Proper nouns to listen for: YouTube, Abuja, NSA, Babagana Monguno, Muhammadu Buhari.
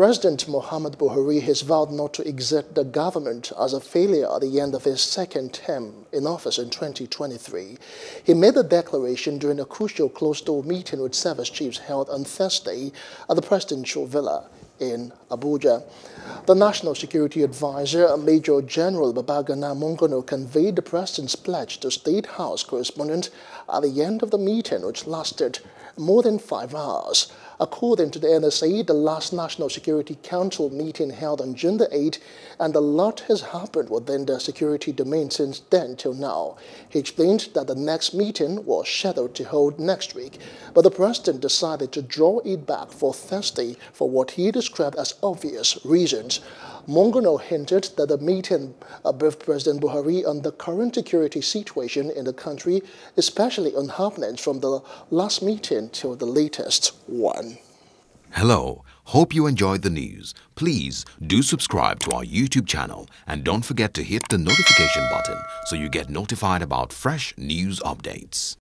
President Muhammadu Buhari has vowed not to exert the government as a failure at the end of his second term in office in 2023. He made the declaration during a crucial closed-door meeting with service chiefs held on Thursday at the Presidential Villa in Abuja. The National Security Advisor, Major General Babagana Monguno, conveyed the President's pledge to State House correspondents at the end of the meeting, which lasted more than 5 hours. According to the NSA, the last National Security Council meeting held on June the 8th, and a lot has happened within the security domain since then till now. He explained that the next meeting was scheduled to hold next week, but the President decided to draw it back for Thursday for what he described as obvious reasons. Monguno hinted that the meeting briefed President Buhari on the current security situation in the country, especially on happenings from the last meeting till the latest one. Hello, hope you enjoyed the news. Please do subscribe to our YouTube channel and don't forget to hit the notification button so you get notified about fresh news updates.